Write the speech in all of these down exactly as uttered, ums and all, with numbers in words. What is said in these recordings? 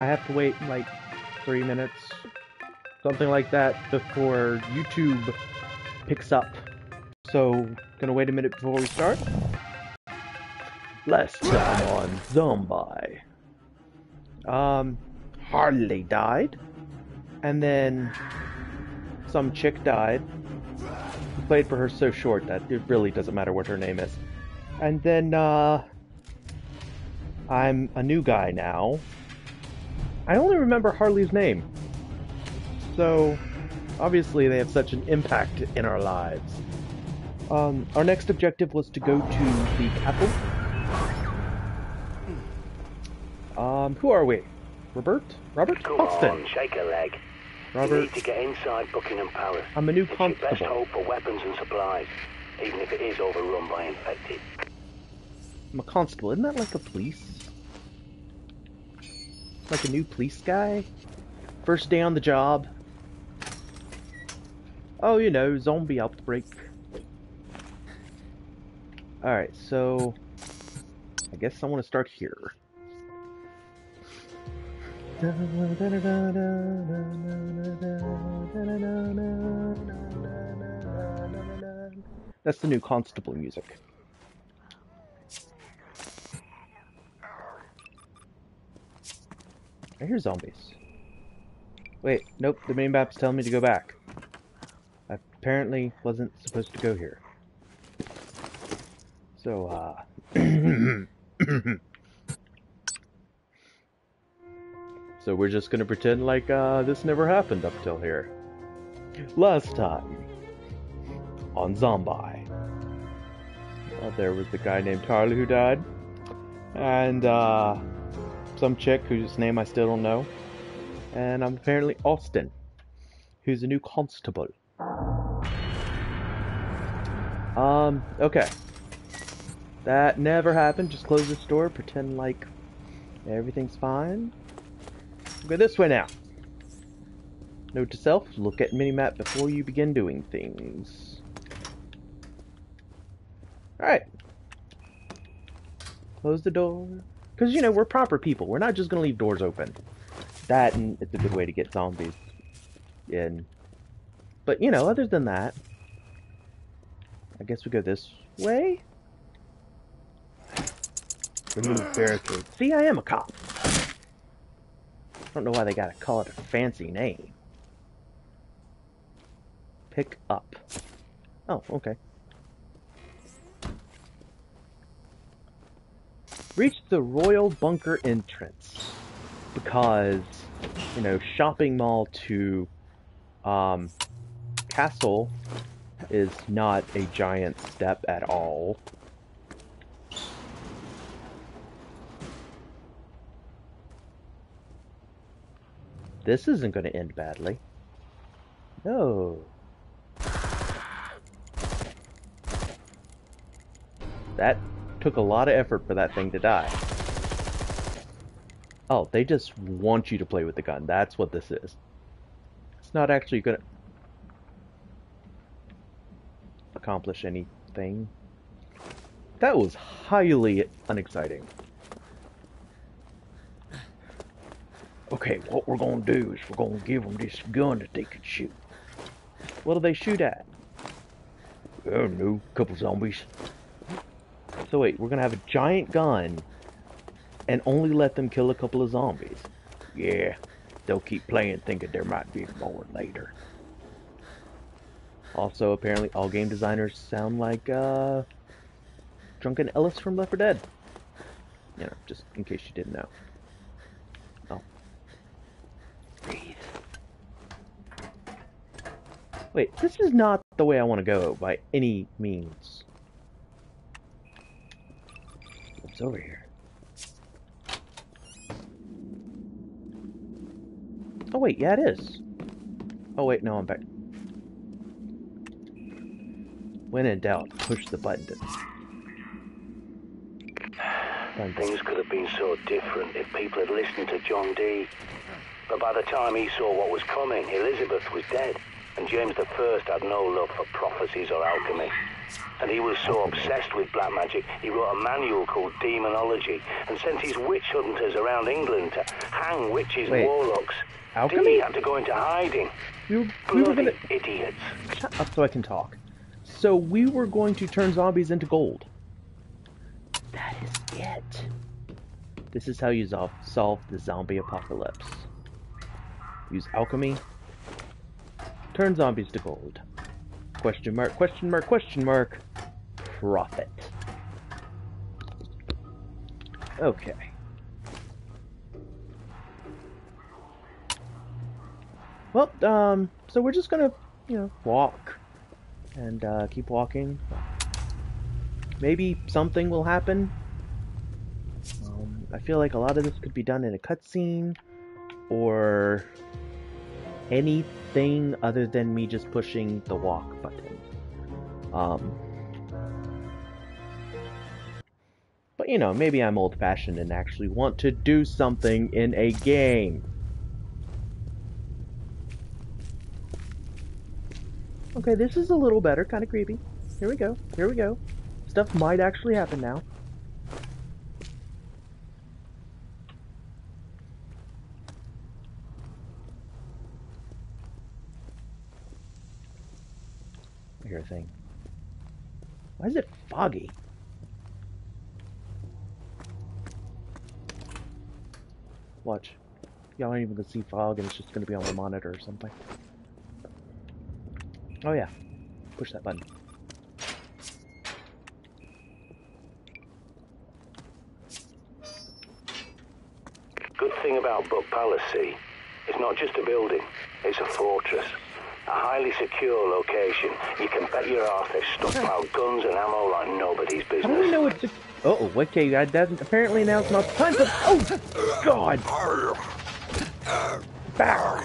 I have to wait like three minutes, something like that, before YouTube picks up. So, gonna wait a minute before we start. Last time on Zombie. Um, Harley died, and then some chick died. We played for her so short that it really doesn't matter what her name is. And then, uh, I'm a new guy now. I only remember Harley's name. So, obviously they have such an impact in our lives. Um, our next objective was to go to the castle. Um, who are we? Robert? Robert? Come Austin. On, shake a leg. Robert. You need to get inside Buckingham Palace. I'm a new constable. It's your best hope for weapons and supplies, even if it is overrun by infected. I'm a constable. Isn't that like a police? Like a new police guy? First day on the job. Oh, you know, zombie outbreak. Alright, so I guess I want to start here. That's the new constable music. I hear zombies. Wait, nope, the main map's telling me to go back. I apparently wasn't supposed to go here. So, uh... so we're just gonna pretend like, uh, this never happened up till here. Last time on Zombie. Uh, there was the guy named Harley who died. And, uh... some chick whose name I still don't know, and I'm apparently Austin, who's a new constable. Um, okay. That never happened. Just close this door, pretend like everything's fine. Go this way now. Note to self, look at minimap before you begin doing things. Alright. Close the door. Because, you know, we're proper people. We're not just going to leave doors open. That, and it's a good way to get zombies in. But, you know, other than that, I guess we go this way? Remove barricade. See, I am a cop. I don't know why they got to call it a fancy name. Pick up. Oh, okay. Reach the Royal Bunker entrance because, you know, shopping mall to um, castle is not a giant step at all. This isn't going to end badly. No. That... took a lot of effort for that thing to die. Oh, they just want you to play with the gun. That's what this is. It's not actually gonna accomplish anything. That was highly unexciting. Okay, what we're gonna do is we're gonna give them this gun that they can shoot. What do they shoot at? I don't know, a couple zombies. So wait, we're gonna have a giant gun and only let them kill a couple of zombies. Yeah, they'll keep playing thinking there might be more later. Also, apparently all game designers sound like, uh, Drunken Ellis from Left four Dead. You know, just in case you didn't know. Oh. Breathe. Wait, this is not the way I want to go by any means. Over here. Oh wait, yeah it is. Oh wait, no, I'm back. When in doubt, push the button. To... Things could have been so different if people had listened to John Dee. But by the time he saw what was coming, Elizabeth was dead, and James the First had no love for prophecies or alchemy. And he was so obsessed with black magic, he wrote a manual called Demonology and sent his witch hunters around England to hang witches and warlocks. Alchemy? Dee had to go into hiding. You, we were gonna... idiots. Shut up so I can talk. So we were going to turn zombies into gold. That is it. This is how you solve, solve the zombie apocalypse. Use alchemy. Turn zombies to gold. Question mark, question mark, question mark. Profit. Okay. Well, um, so we're just gonna, you know, walk. And, uh, keep walking. Maybe something will happen. Um, I feel like a lot of this could be done in a cutscene. Or... anything other than me just pushing the walk button. Um, but, you know, maybe I'm old-fashioned and actually want to do something in a game. Okay, this is a little better. Kind of creepy. Here we go. Here we go. Stuff might actually happen now. Thing. Why is it foggy? Watch. Y'all aren't even gonna see fog and it's just gonna be on the monitor or something. Oh yeah. Push that button. Good thing about Buck Palace, see, it's not just a building, it's a fortress. A highly secure location. You can bet your arse they've stockpiled guns and ammo like nobody's business. I don't know what to... Uh-oh, okay, I doesn't... Apparently now it's not the time for... Oh, God! Back!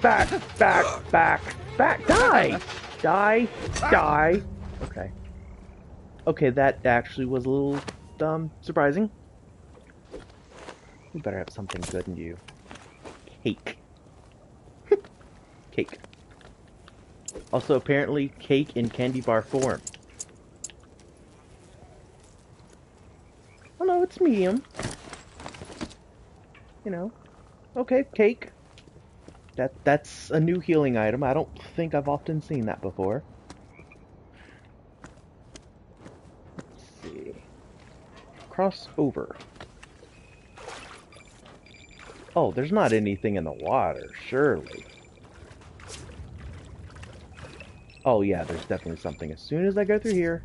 Back! Back! Back! Back! Die! Die! Die! Okay. Okay, that actually was a little, um, surprising. You better have something good in you. Cake. Cake. Also, apparently, cake in candy bar form. Oh no, it's medium. You know. Okay, cake. That that's a new healing item. I don't think I've often seen that before. Let's see. Cross over. Oh, there's not anything in the water, surely. Oh yeah, there's definitely something. As soon as I go through here...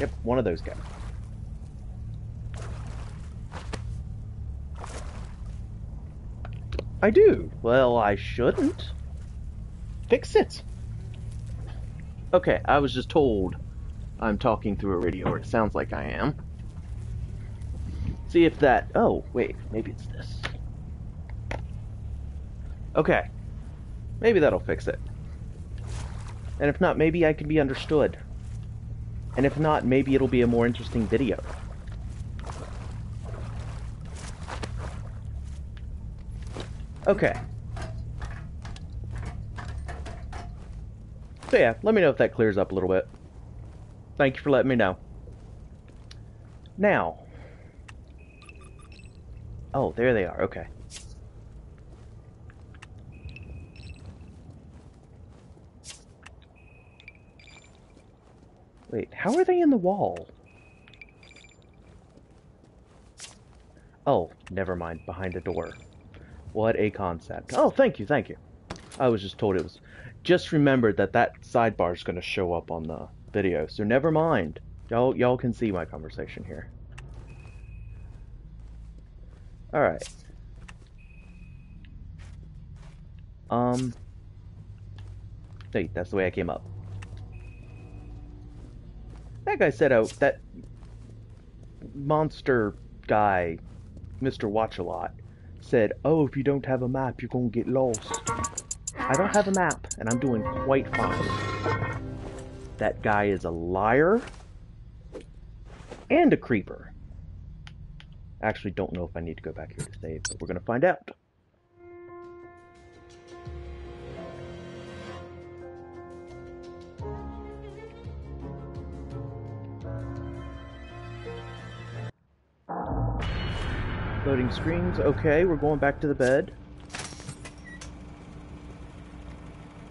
Yep, one of those guys. I do! Well, I shouldn't. Fix it! Okay, I was just told I'm talking through a radio, or it sounds like I am. See if that... Oh, wait, maybe it's this. Okay. Maybe that'll fix it. And if not, maybe I can be understood. And if not, maybe it'll be a more interesting video. Okay. So yeah, let me know if that clears up a little bit. Thank you for letting me know. Now. Oh, there they are. Okay. Wait, how are they in the wall? Oh, never mind. Behind a door. What a concept. Oh, thank you, thank you. I was just told it was... Just remembered that that sidebar is going to show up on the video, so never mind. Y'all y'all can see my conversation here. Alright. Um... Wait, that's the way I came up. That guy said, oh, that monster guy, Mister Watch-A-Lot, said, oh, if you don't have a map, you're gonna get lost. I don't have a map, and I'm doing quite fine. That guy is a liar and a creeper. I actually don't know if I need to go back here to save, but we're gonna find out. Loading screens. Okay, we're going back to the bed.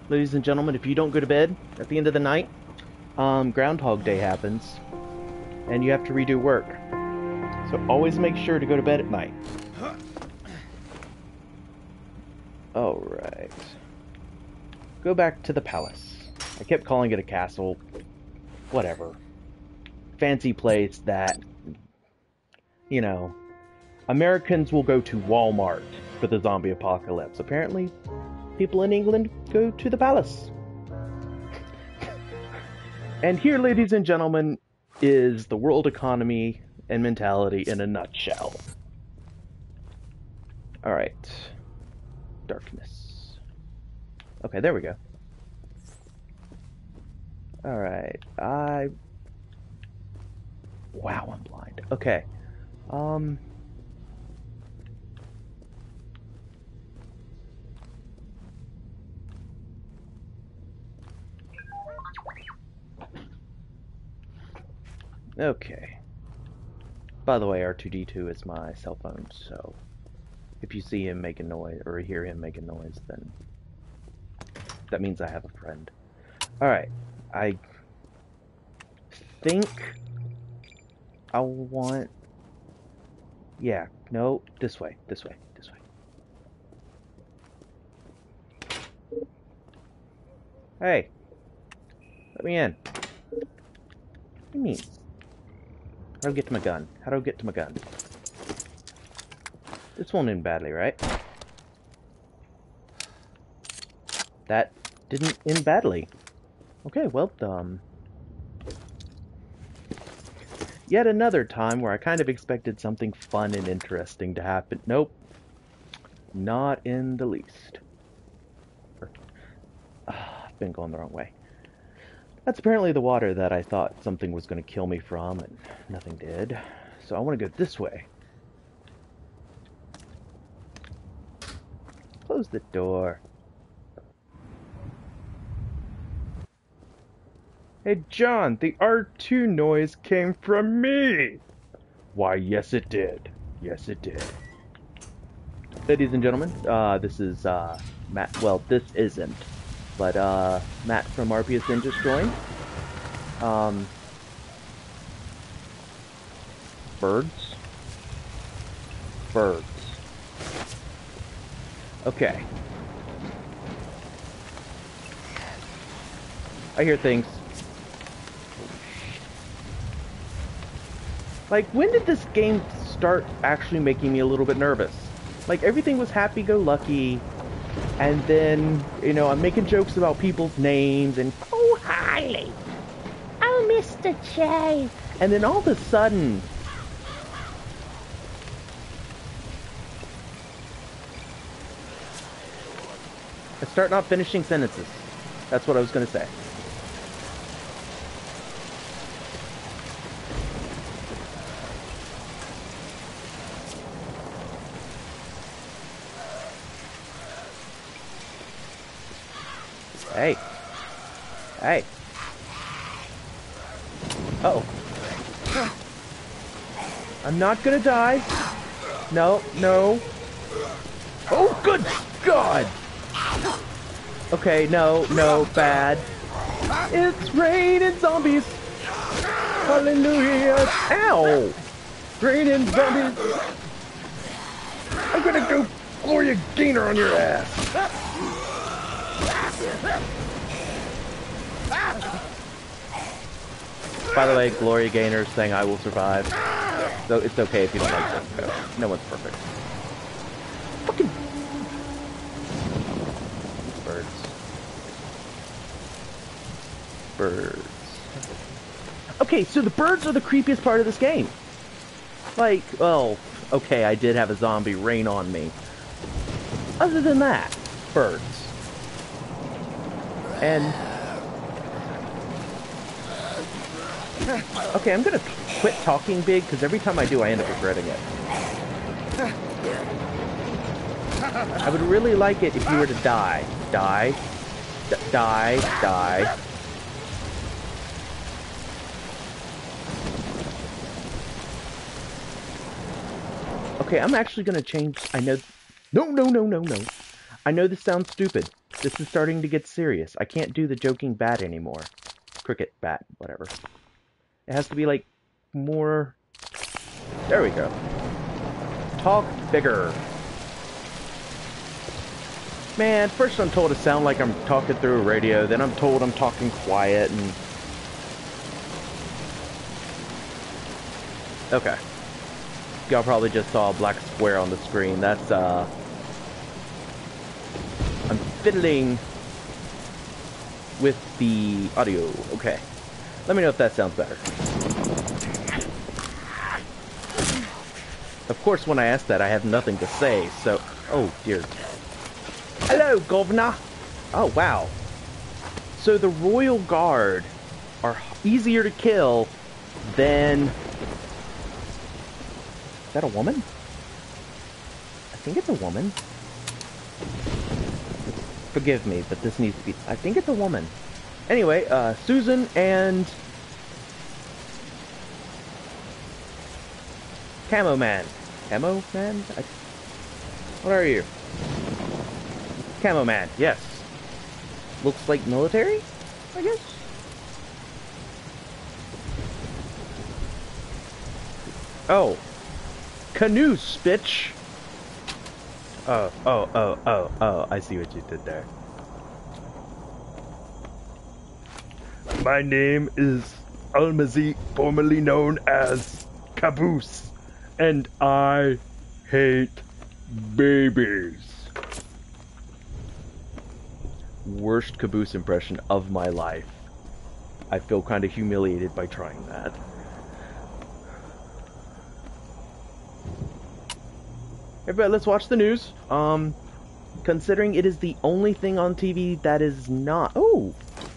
Ladies and gentlemen, if you don't go to bed at the end of the night, um, Groundhog Day happens, and you have to redo work. So always make sure to go to bed at night. All right. Go back to the palace. I kept calling it a castle. Whatever. Fancy place that, you know, Americans will go to Walmart for the zombie apocalypse. Apparently, people in England go to the palace. And here, ladies and gentlemen, is the world economy and mentality in a nutshell. All right. Darkness. Okay, there we go. All right. I... Wow, I'm blind. Okay. Um... Okay. By the way, R two D two is my cell phone, so if you see him make a noise or hear him make a noise, then that means I have a friend. Alright. I think I want... Yeah. No. This way. This way. This way. Hey. Let me in. What do you mean? How do I get to my gun? How do I get to my gun? This won't end badly, right? That didn't end badly. Okay, well, um... yet another time where I kind of expected something fun and interesting to happen. Nope. Not in the least. Ah, I've been going the wrong way. That's apparently the water that I thought something was going to kill me from, and nothing did. So I want to go this way. Close the door. Hey, John, the R two noise came from me! Why, yes it did. Yes it did. Ladies and gentlemen, uh, this is, uh, Matt. Well, this isn't. But, uh, Matt from R P S Ninjas joined. Um, birds. Birds. Okay. I hear things. Like, when did this game start actually making me a little bit nervous? Like, everything was happy-go-lucky. And then, you know, I'm making jokes about people's names and, oh, Harley. Oh, Mister J. And then all of a sudden, I start not finishing sentences. That's what I was going to say. Hey. Hey. Uh-oh. I'm not gonna die. No, no. Oh, good God! Okay, no, no, bad. It's raining zombies! Hallelujah! Ow! Raining zombies! I'm gonna go Gloria Gaynor on your ass! By the way, Gloria Gaynor saying I will survive. So it's okay if you don't like this. No one's perfect. Fucking birds. Birds. Okay, so the birds are the creepiest part of this game. Like, well, okay, I did have a zombie rain on me. Other than that, birds. And... okay, I'm gonna quit talking big, because every time I do, I end up regretting it. I would really like it if you were to die. Die. D die. Die. Okay, I'm actually going to change. I know. No, no, no, no, no. I know this sounds stupid. This is starting to get serious. I can't do the joking bat anymore. Cricket bat, whatever. It has to be like more. There we go. Talk bigger. Man, first I'm told to sound like I'm talking through a radio, then I'm told I'm talking quiet, and... Okay. Y'all probably just saw a black square on the screen. That's, uh... I'm fiddling with the audio. Okay. Let me know if that sounds better. Of course, when I ask that, I have nothing to say, so... Oh, dear. Hello, governor. Oh, wow. So the Royal Guard are easier to kill than... Is that a woman? I think it's a woman. Forgive me, but this needs to be... I think it's a woman. Anyway, uh, Susan and... Camo Man. Camo Man? I... What are you? Camo Man, yes. Looks like military, I guess? Oh. Canoose, bitch! Oh, oh, oh, oh, oh, I see what you did there. My name is Almazy, formerly known as Caboose, and I hate babies. Worst Caboose impression of my life. I feel kind of humiliated by trying that. Everybody, let's watch the news. Um, considering it is the only thing on T V that is not... Oh,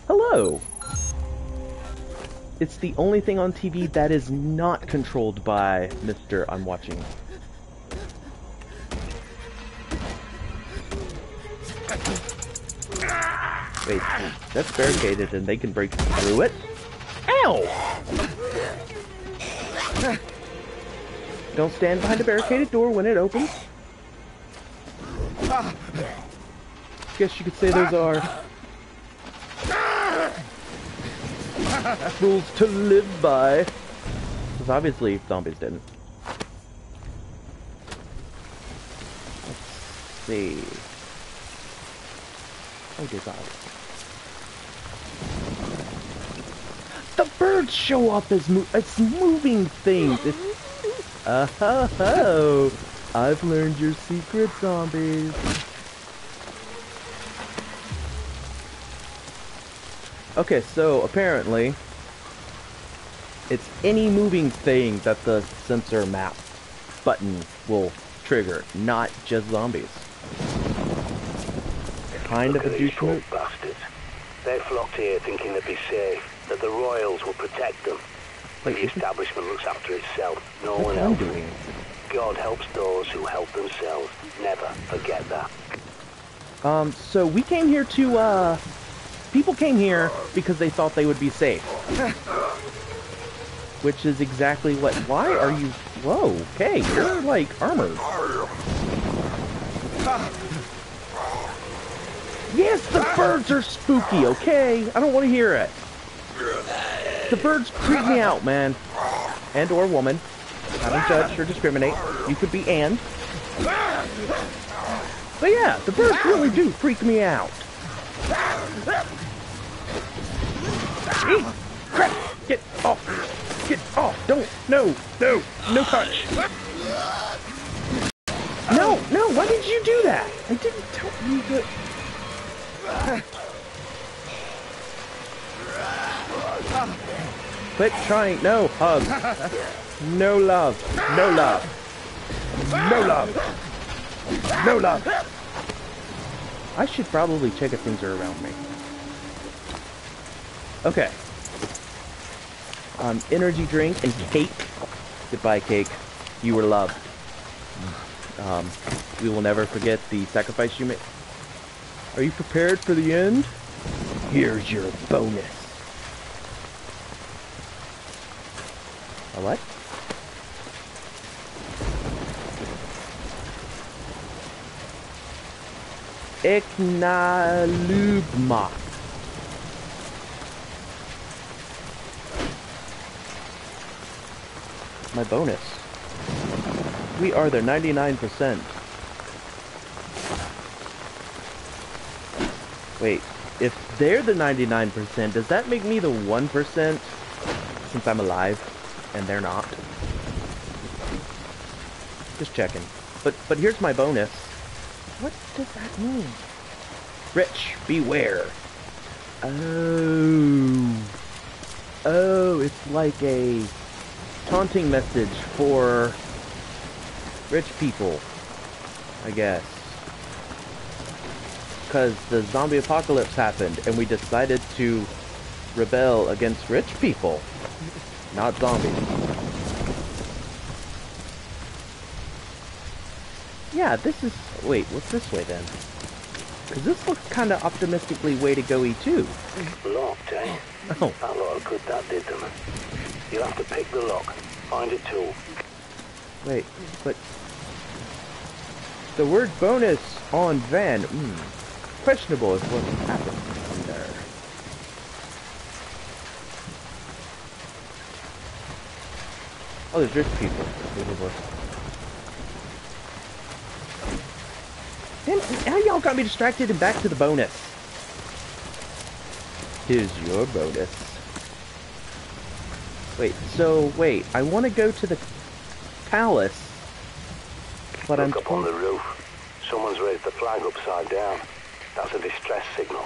hello. It's the only thing on T V that is not controlled by Mister I'm watching. Wait, that's barricaded and they can break through it? Ow! Don't stand behind a barricaded door when it opens. Guess you could say those are... rules to live by. Because obviously zombies didn't. Let's see... Oh dear God. The birds show up as mo it's moving things. It's uh ho ho! I've learned your secret, zombies. Okay, so apparently it's any moving thing that the sensor map button will trigger, not just zombies. Kind of a douche bastard. They flocked here thinking they'd be safe, that the royals would protect them. But the establishment looks after itself. No one else. God helps those who help themselves. Never forget that. Um, so we came here to, uh... People came here because they thought they would be safe. Which is exactly what... Why are you... Whoa, okay, you're, like, armored. Yes, the birds are spooky, okay? I don't want to hear it. The birds creep me out, man. And or woman. I don't judge or discriminate. You could be and. But yeah, the birds really do freak me out. Eat! Crap! Get off! Get off! Don't! No! No! No touch! No! No! Why did you do that? I didn't tell you that... Quit trying. No hug. No love. No love. No love. No love. I should probably check if things are around me. Okay. Um, energy drink and cake. Goodbye, cake. You were loved. Um, we will never forget the sacrifice you made. Are you prepared for the end? Here's your bonus. A what? Ignalubma. My bonus. We are there ninety-nine percent. Wait, if they're the ninety-nine percent, does that make me the one percent? Since I'm alive, and they're not. Just checking. But but here's my bonus. What does that mean? Rich, beware. Oh. Oh, it's like a taunting message for rich people, I guess. Because the zombie apocalypse happened, and we decided to rebel against rich people, not zombies. Yeah, this is... Wait, what's this way then? Because this looks kind of optimistically way to go E two. Locked, eh? Oh. How lot good that did them. You'll have to pick the lock. Find a tool. Wait, but... The word bonus on van... Mm, questionable is what happened on there. Oh, there's rich people. How y'all got me distracted and back to the bonus? Here's your bonus. Wait, so, wait. I want to go to the palace. But I'm... Look up on the roof. Someone's raised the flag upside down. That's a distress signal.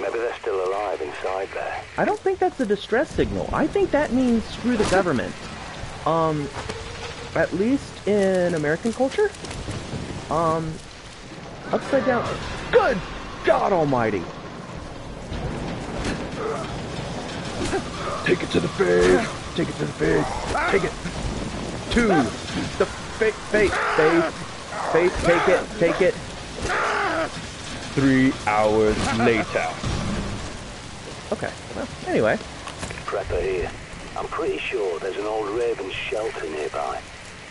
Maybe they're still alive inside there. I don't think that's a distress signal. I think that means screw the government. Um, at least in American culture? Um, upside down. Good God almighty! Take it to the face! Take it to the face! Take it! To the face! Face! Face! Face! Take it! Take it! Three hours later. Okay, well, anyway. Prepper here. I'm pretty sure there's an old raven shelter nearby.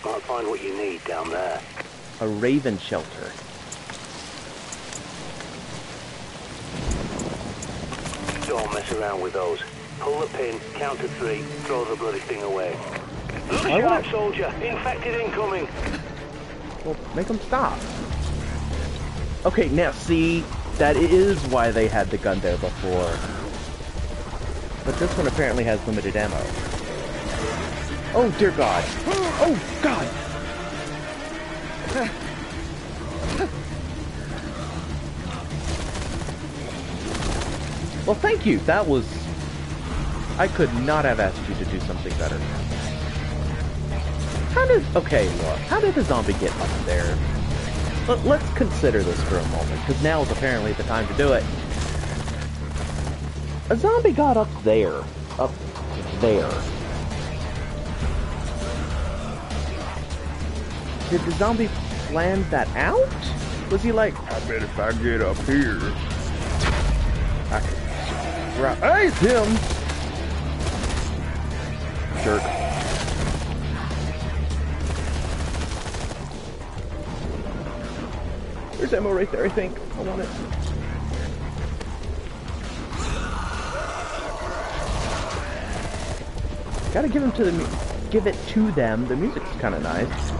Might find what you need down there. A raven shelter. Don't mess around with those. Pull the pin, count to three, throw the bloody thing away. Look sharp, soldier! Infected incoming! Well, make them stop. Okay, now see, that is why they had the gun there before. But this one apparently has limited ammo. Oh, dear God. Oh, God. Well, thank you. That was... I could not have asked you to do something better. How did... Okay, look. How did the zombie get up there? But let's consider this for a moment, because now is apparently the time to do it. A zombie got up there. Up there. Did the zombie plan that out? Was he like, I bet if I get up here, I can surprise right. Hey, him! Jerk. There's ammo right there, I think. I want it. Gotta give them to the, give it to them. The music's kind of nice.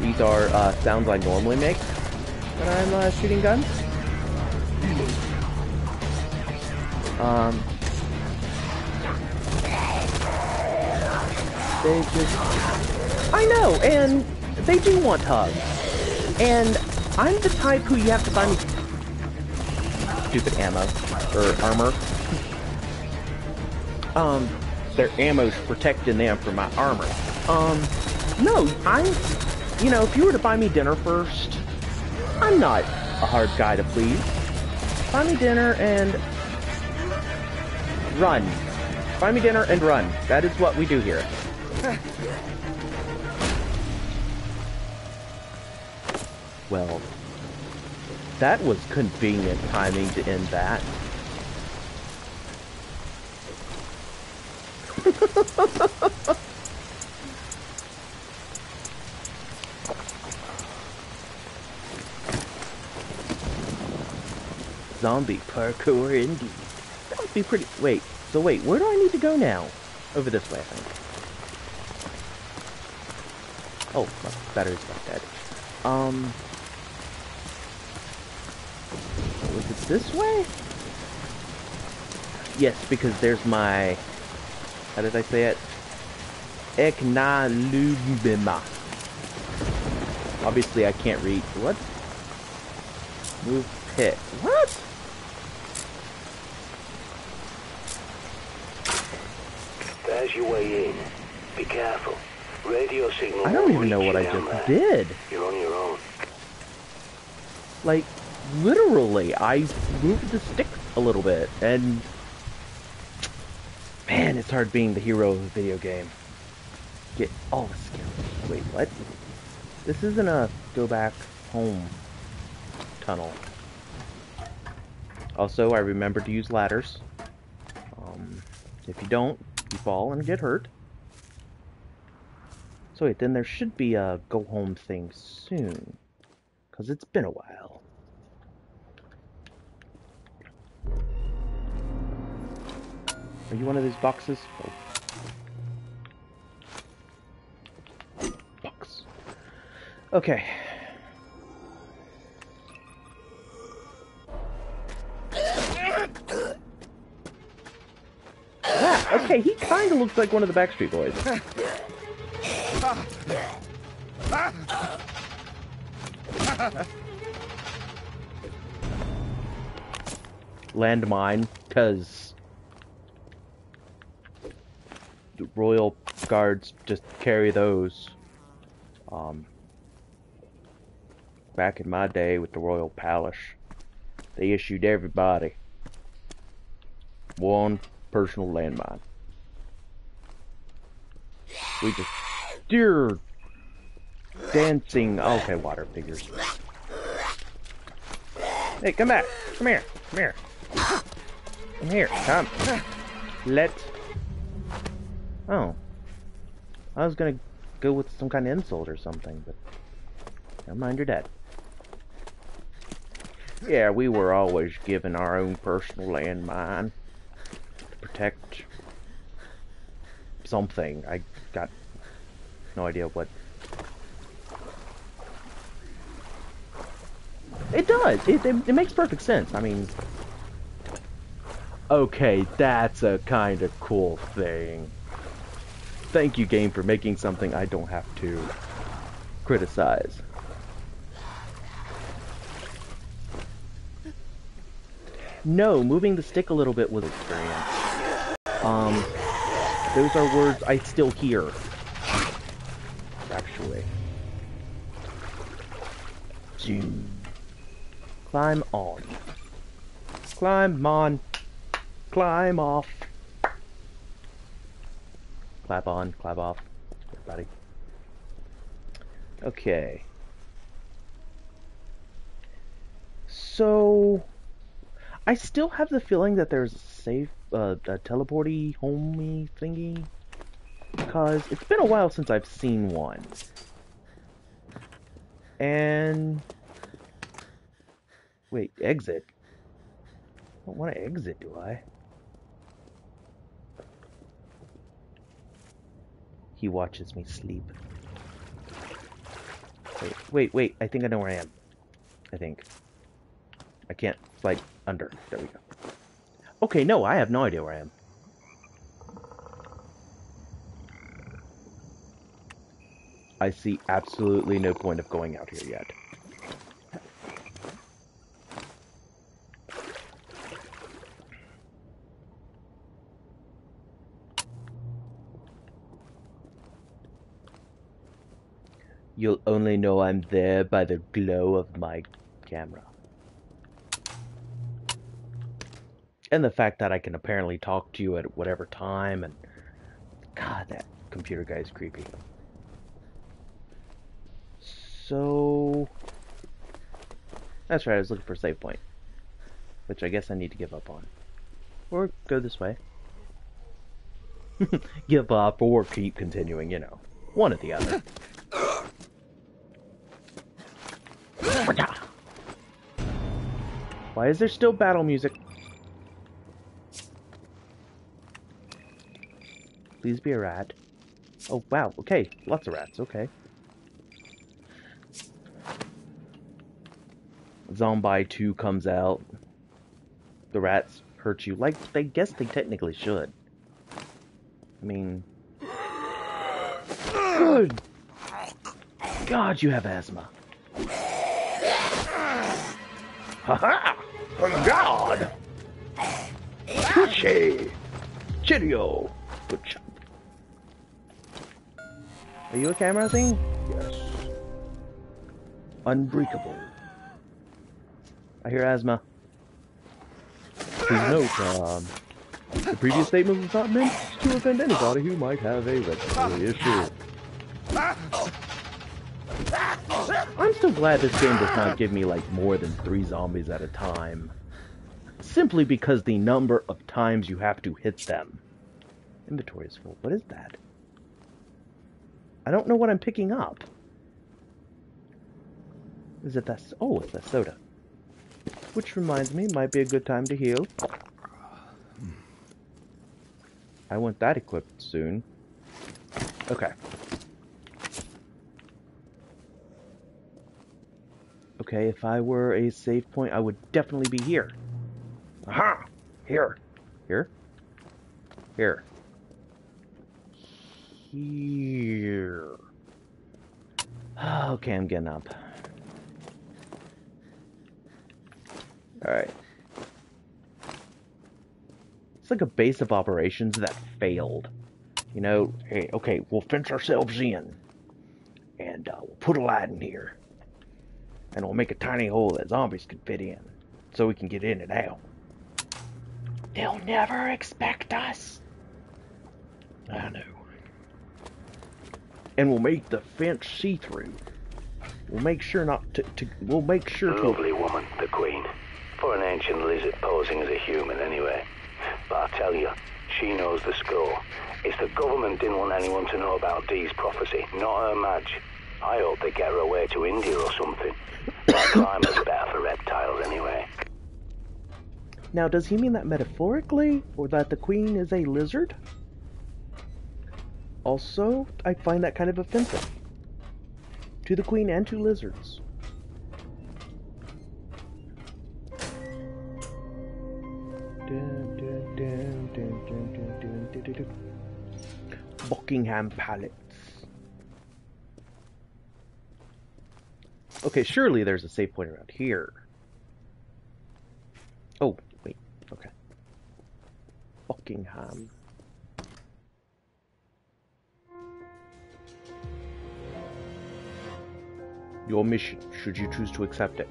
These are uh, sounds I normally make when I'm uh, shooting guns. Um, they just, I know, and they do want hugs. And I'm the type who you have to buy me stupid ammo, or armor. um, their ammo's protecting them from my armor. Um, no, I'm, you know, if you were to buy me dinner first, I'm not a hard guy to please. Buy me dinner and run. Buy me dinner and run. That is what we do here. Well... That was convenient timing to end that. Zombie parkour indeed. That would be pretty... Wait, so wait, where do I need to go now? Over this way, I think. Oh, my battery's about dead. Um... Was it this way? Yes, because there's my... How did I say it? Eknalubima. Obviously, I can't read. What? Move pit. What? There's your way in. Be careful. Radio signal. I don't even know what I just did. You're on your own. Like, literally, I moved the stick a little bit, and... Man, it's hard being the hero of a video game. Get all the skills. Wait, what? This isn't a go back home tunnel. Also, I remember to use ladders. Um, if you don't, you fall and get hurt. So wait, then there should be a go home thing soon. Because it's been a while. Are you one of these boxes? Oh. Okay. Wow, okay, he kind of looks like one of the Backstreet Boys. Landmine, because the Royal Guards just carry those. Um... Back in my day with the Royal Palace, they issued everybody one personal landmine. We just... Dear... Dancing... Okay, water figures. Hey, come back! Come here! Come here! Come here! Come! Let... Oh. I was gonna go with some kind of insult or something, but... Never mind, you're dead. Yeah, we were always given our own personal landmine to protect something. I got no idea what. It does. It, it, it makes perfect sense. I mean, okay, that's a kind of cool thing. Thank you, game, for making something I don't have to criticize. No, moving the stick a little bit was experience. Um, those are words I still hear. Actually. Zoom. Climb on. Climb on. Climb off. Clap on, clap off. Everybody. Okay. So... I still have the feeling that there's a safe, uh, a teleporty, homey thingy, because it's been a while since I've seen one. And... Wait, exit? I don't want to exit, do I? He watches me sleep. Wait, wait, wait, I think I know where I am. I think. I can't slide under. There we go. Okay, no, I have no idea where I am. I see absolutely no point of going out here yet. You'll only know I'm there by the glow of my camera. And the fact that I can apparently talk to you at whatever time, and God, that computer guy is creepy. So that's right, I was looking for a save point, which I guess I need to give up on. Or go this way. Give up or keep continuing, you know. One or the other. Why is there still battle music? Please be a rat. Oh, wow. Okay. Lots of rats. Okay. Zombie two comes out. The rats hurt you. Like, I guess they technically should. I mean... Good! God, you have asthma. Ha-ha! God! Pushy! Cheerio! Good job. Are you a camera thing? Yes. Unbreakable. I hear asthma. Please note, um, the previous statement was not meant to offend anybody who might have a respiratory issue. I'm still glad this game does not give me, like, more than three zombies at a time. Simply because the number of times you have to hit them. Inventory is full. What is that? I don't know what I'm picking up. Is it that... Oh, it's that soda. Which reminds me, might be a good time to heal. I want that equipped soon. Okay. Okay, if I were a save point, I would definitely be here. Aha! Here. Here? Here. Here. Okay, I'm getting up. Alright. It's like a base of operations that failed. You know, hey, okay, we'll fence ourselves in. And uh, we'll put a light in here. And we'll make a tiny hole that zombies can fit in. So we can get in and out. They'll never expect us. I know. And we'll make the fence see-through. We'll make sure not to... to we'll make sure... Lovely to... woman, the Queen. For an ancient lizard posing as a human, anyway. But I tell you, she knows the score. It's the government didn't want anyone to know about Dee's prophecy, not her Madge. I hope they get her away to India or something. That climate's better for reptiles, anyway. Now, does he mean that metaphorically, or that the Queen is a lizard? Also, I find that kind of offensive. To the Queen and to lizards. Buckingham Palace. Okay, surely there's a save point around here. Oh, wait. Okay. Buckingham. Your mission, should you choose to accept it.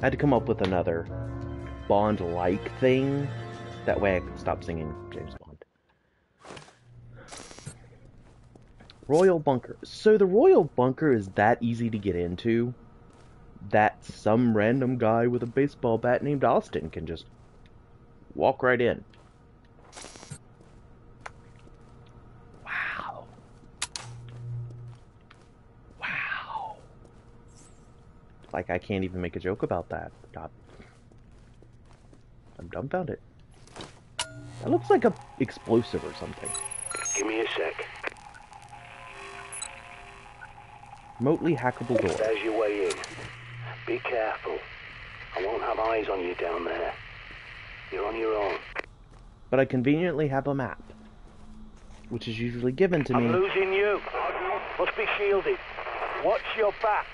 I had to come up with another Bond-like thing. That way I could stop singing James Bond. Royal Bunker. So the Royal Bunker is that easy to get into that some random guy with a baseball bat named Austin can just walk right in. Wow. Wow. Like, I can't even make a joke about that. I'm dumbfounded. That looks like a explosive or something. Give me a sec. Remotely hackable door. There's your way in. Be careful. I won't have eyes on you down there. You're on your own. But I conveniently have a map, which is usually given to me. I'm losing you. Must be shielded. Watch your back.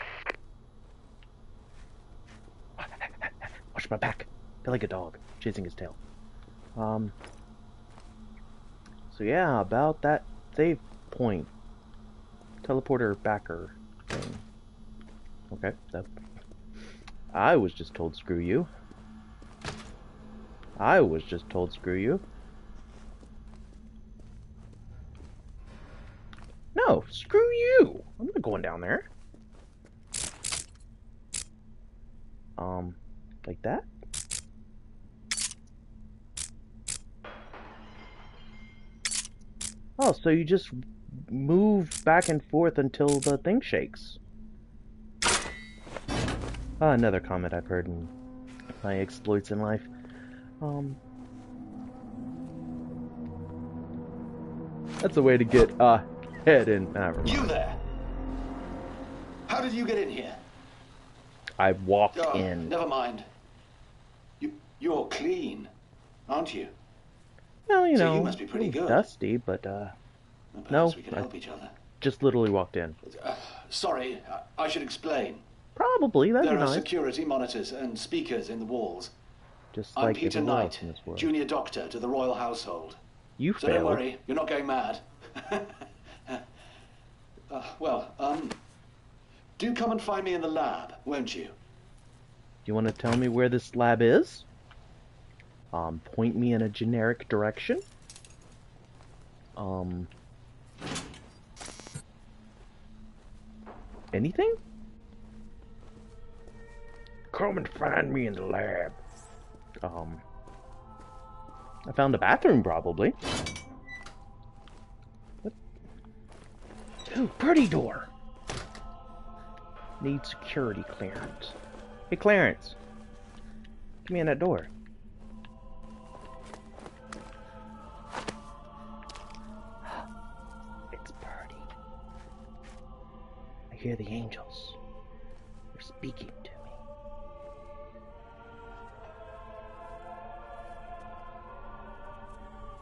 Watch my back. Feel like a dog chasing his tail. Um. So yeah, about that save point. Teleporter backer thing. Okay, that... I was just told screw you. I was just told screw you. No, screw you! I'm not going down there. Um, like that? Oh, so you just move back and forth until the thing shakes. Ah, another comment I've heard in my exploits in life. Um, that's a way to get uh head in. Ah, you there? How did you get in here? I walked oh, in. Never mind. You you're clean, aren't you? Well, you so know, you must be pretty good. Dusty, but uh, well, no, we can help each other. Just literally walked in. Uh, sorry, I, I should explain. Probably, that'd be nice. There are security monitors and speakers in the walls. Just I'm like Peter Knight, junior doctor to the royal household. You so failed. Don't worry, you're not going mad. uh, well, um, do come and find me in the lab, won't you? Do you want to tell me where this lab is? Um, point me in a generic direction? Um... Anything? Come and find me in the lab. Um... I found a bathroom, probably. What? Ooh, pretty door! Need security clearance. Hey, Clarence! Give me in that door. I hear the angels. They're speaking to me.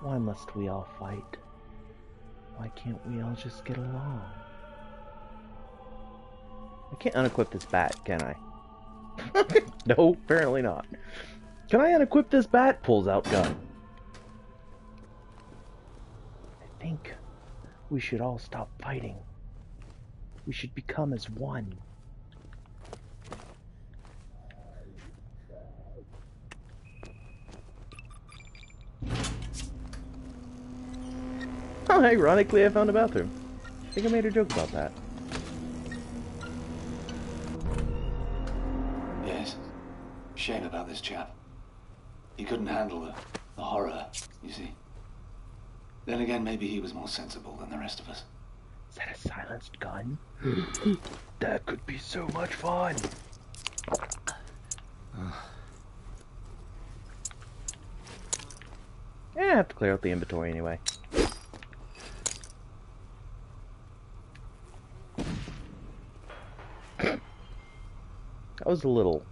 Why must we all fight? Why can't we all just get along? I can't unequip this bat, can I? No, apparently not. Can I unequip this bat? Pulls out gun. I think we should all stop fighting. We should become as one. Oh, ironically, I found a bathroom. I think I made a joke about that. Yes. Shame about this chap. He couldn't handle the, the horror, you see. Then again, maybe he was more sensible than the rest of us. Is that a silenced gun? That could be so much fun! Yeah, I have to clear out the inventory anyway. That was a little...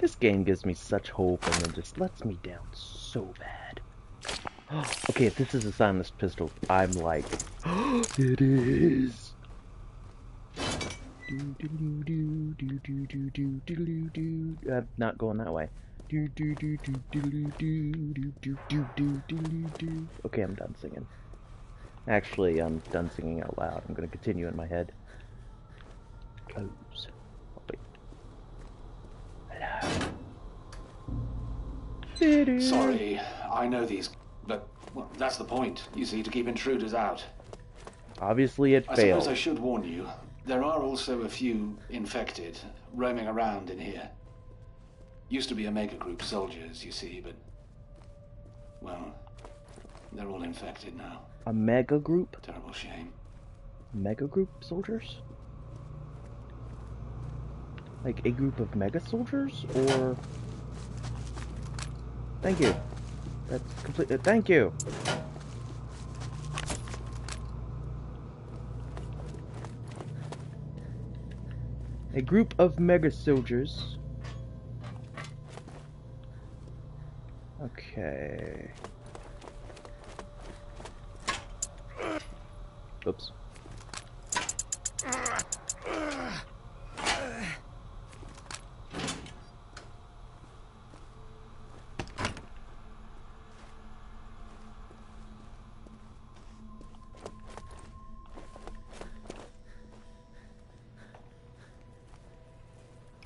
This game gives me such hope and then just lets me down so bad. Okay, if this is a silenced pistol, I'm like, oh, it is. I'm not going that way. Okay, I'm done singing. Actually, I'm done singing out loud. I'm going to continue in my head. Close. Hello. Sorry, I know these... But, well, that's the point, you see, to keep intruders out. Obviously it failed. I suppose I should warn you, there are also a few infected roaming around in here. Used to be Omega Group soldiers, you see, but... Well, they're all infected now. Omega Group? Terrible shame. Omega Group soldiers? Like a group of mega soldiers, or... Thank you. That's completely... Uh, thank you! A group of mega soldiers. Okay... Oops.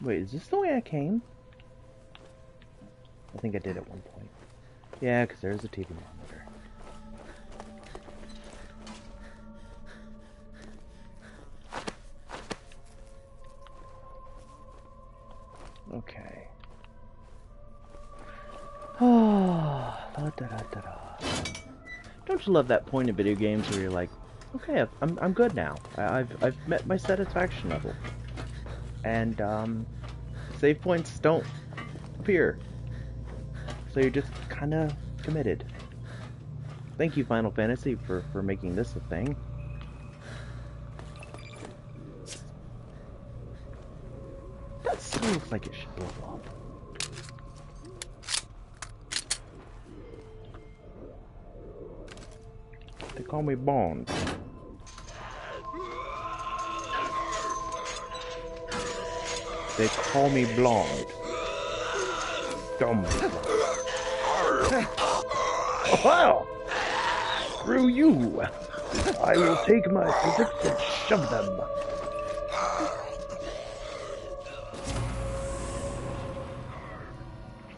Wait, is this the way I came? I think I did at one point. Yeah, because there's a T V monitor. Okay. Oh, da da da da da. Don't you love that point in video games where you're like, okay, I'm I'm good now. I, I've I've met my satisfaction level. And, um, save points don't appear. So you're just kind of committed. Thank you, Final Fantasy, for, for making this a thing. That sounds like it should blow up. They call me Bond. They call me Blonde. Dumb. Oh, wow! Screw you! I will take my physics and shove them.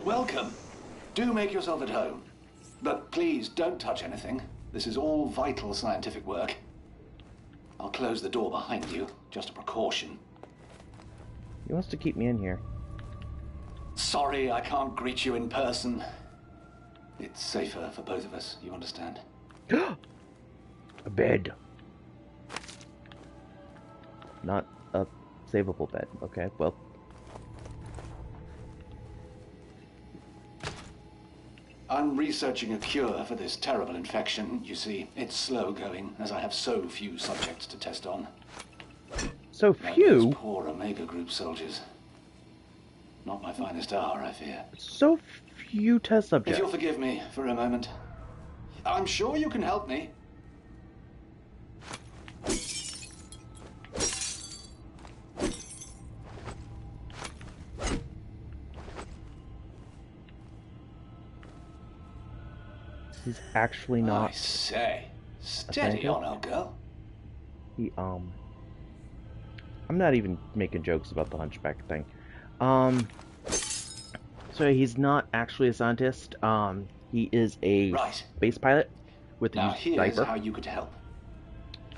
Welcome. Do make yourself at home. But please don't touch anything. This is all vital scientific work. I'll close the door behind you, just a precaution. He wants to keep me in here. Sorry, I can't greet you in person. It's safer for both of us, you understand. A bed. Not a savable bed. Okay, well. I'm researching a cure for this terrible infection. You see, it's slow going, as I have so few subjects to test on. So few? Like poor Omega Group soldiers. Not my finest hour, I fear. So few test subjects. If you'll forgive me for a moment. I'm sure you can help me. He's actually not. I say, steady on, old girl. He um. I'm not even making jokes about the hunchback thing. Um. So he's not actually a scientist. Um. He is a right. space pilot with now, a here's diaper. How you could help.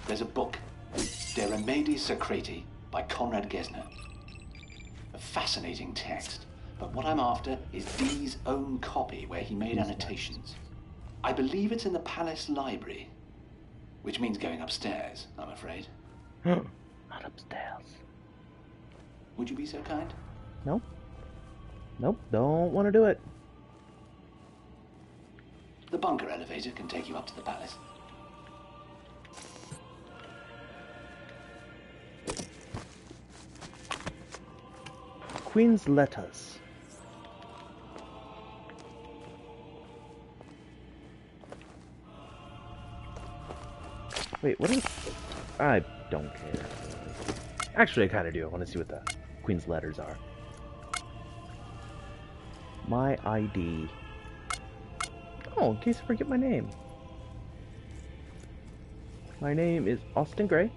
There's a book, De Remedi Secreti by Conrad Gesner. A fascinating text, but what I'm after is Dee's own copy where he made annotations. I believe it's in the palace library, which means going upstairs, I'm afraid. Not upstairs. Would you be so kind? Nope. Nope, don't want to do it. The bunker elevator can take you up to the palace. Queen's letters. Wait, what is... I don't care. Actually, I kind of do. I want to see what the Queen's letters are. My I D... Oh, in case I forget my name. My name is Austin Gray,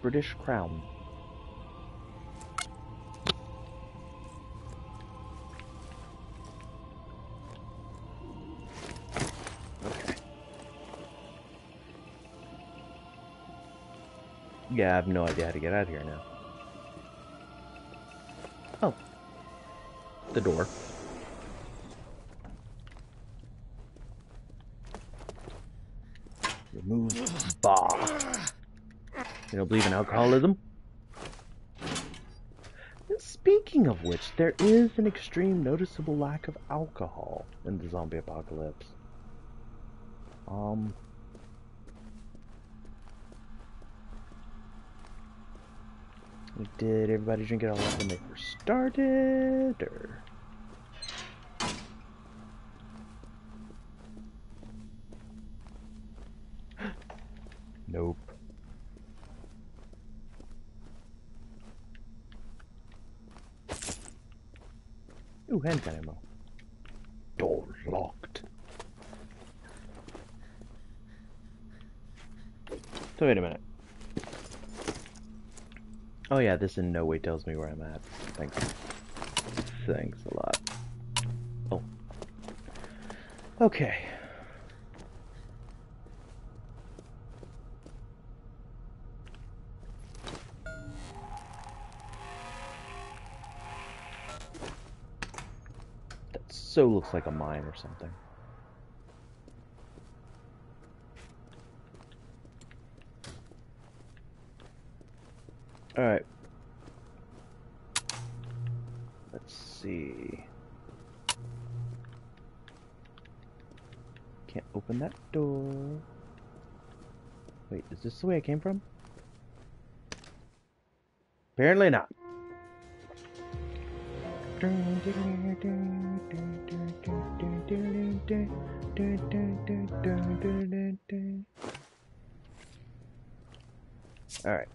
British Crown. Okay. Yeah, I have no idea how to get out of here now. Oh. The door. Move. Bah. You don't believe in alcoholism? And speaking of which, there is an extreme noticeable lack of alcohol in the zombie apocalypse. Um. Did everybody drink it all up when they first started? Or. Nope. Ooh, handgun ammo. Door locked. So wait a minute. Oh yeah, this in no way tells me where I'm at. Thanks. Thanks a lot. Oh. Okay. So looks like a mine or something. All right. open that door. Wait, is this the way I came from? Apparently not. All right.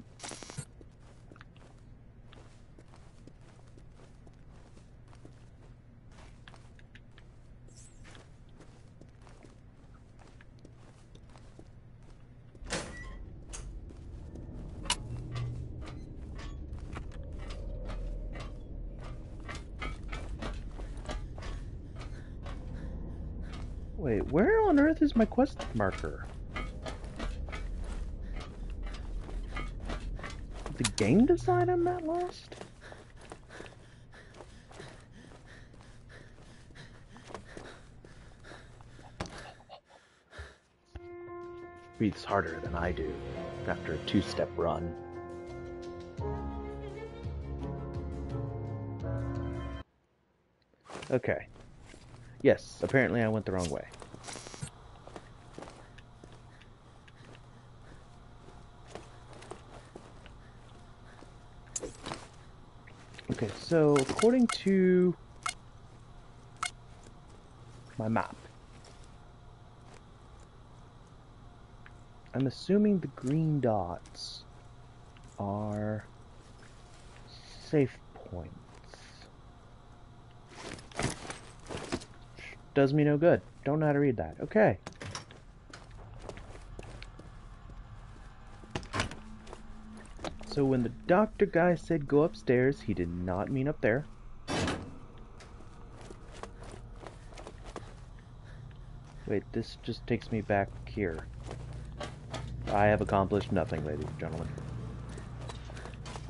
Wait, where on earth is my quest marker? Did the game decide I'm that lost? Breathes harder than I do after a two-step run. Okay. Yes, apparently I went the wrong way. Okay, so according to my map, I'm assuming the green dots are safe points. Does me no good. Don't know how to read that. Okay. So when the doctor guy said go upstairs, he did not mean up there. Wait, this just takes me back here. I have accomplished nothing, ladies and gentlemen.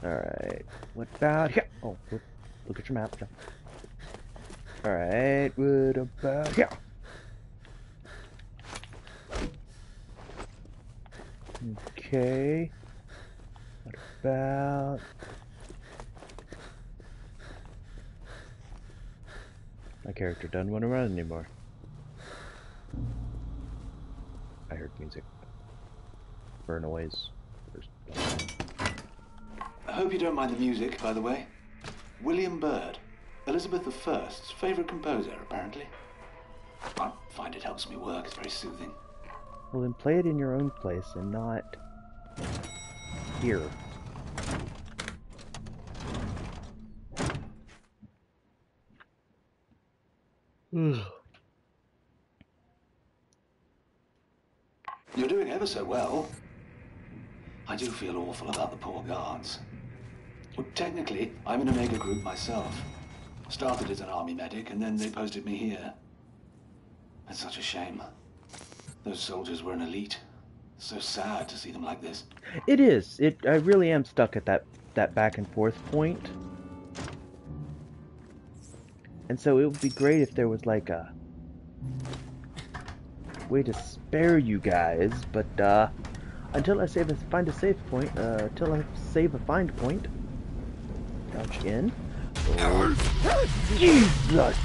Alright. What about here? Oh, look, look at your map, John. Alright, what about... yeah. Okay. What about... my character doesn't want to run anymore. I heard music. Or noise. I hope you don't mind the music, by the way. William Byrd. Elizabeth the First's favorite composer, apparently. I find it helps me work. It's very soothing. Well, then play it in your own place and not here. You're doing ever so well. I do feel awful about the poor guards. Well, technically, I'm an Omega Group myself. Started as an army medic, and then they posted me here. It's such a shame. Those soldiers were an elite. It's so sad to see them like this. It is. It. I really am stuck at that that back and forth point. And so it would be great if there was like a way to spare you guys. But uh, until I save a, find a safe point, uh, until I save a find point, dodge in. Oh. Jesus!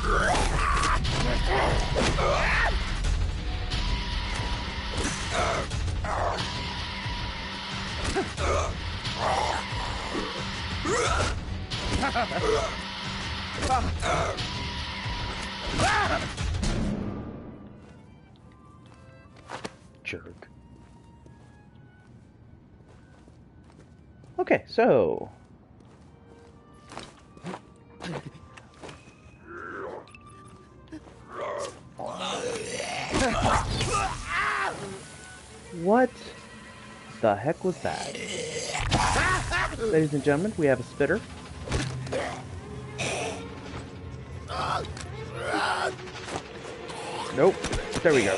Jerk. Okay, so... what the heck was that? Ladies and gentlemen, we have a spitter. Nope. There we go.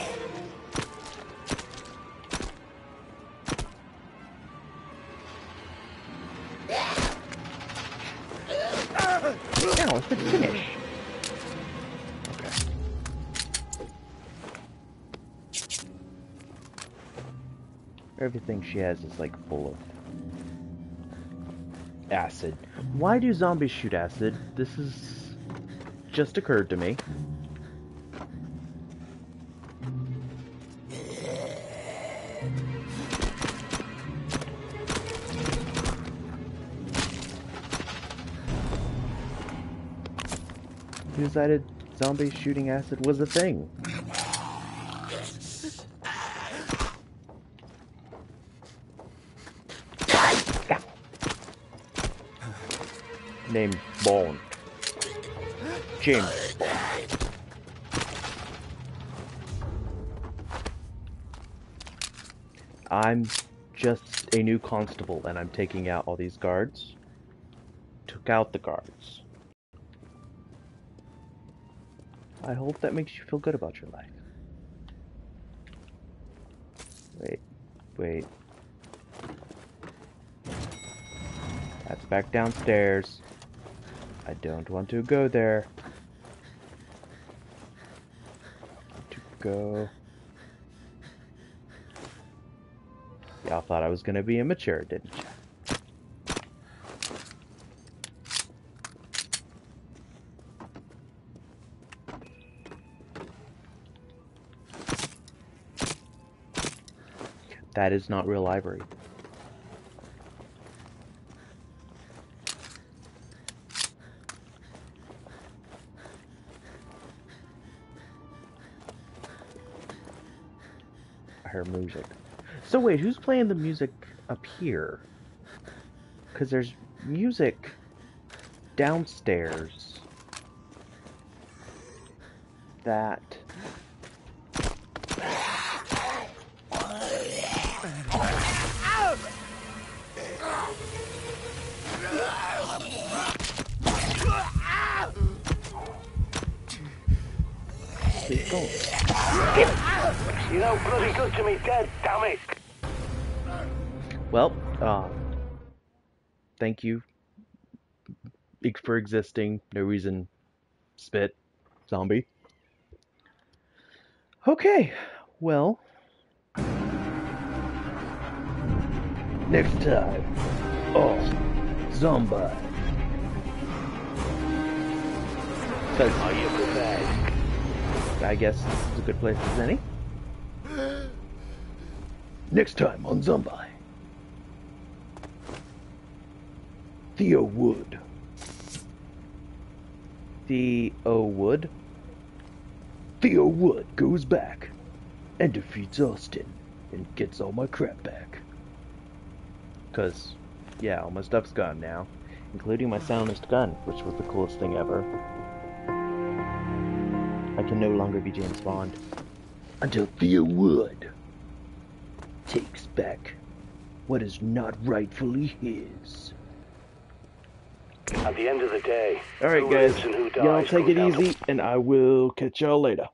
Now it's the finish. Everything she has is like full of acid. Why do zombies shoot acid? This has just occurred to me. He decided zombie shooting acid was a thing. Named Bond. James Bond. I'm just a new constable, and I'm taking out all these guards. Took out the guards. I hope that makes you feel good about your life. Wait, wait. That's back downstairs. I don't want to go there. I want to go. Y'all thought I was gonna be immature, didn't you? That is not real ivory. I heard music. So wait, who's playing the music up here? Because there's music downstairs. That... You know bloody good to me, Dad, damn it! Well, uh, thank you for existing. No reason, spit, zombie. Okay, well, next time, oh, zombie. So, are you prepared? I guess this is a good place as any. Next time on Zombie. Theo Wood. Theo Wood? Theo Wood goes back and defeats Austin and gets all my crap back. Cause, yeah, all my stuff's gone now. Including my soundest gun, which was the coolest thing ever. I can no longer be James Bond. Until Theo Wood takes back what is not rightfully his. At the end of the day, alright guys, y'all take it easy, and I will catch y'all later.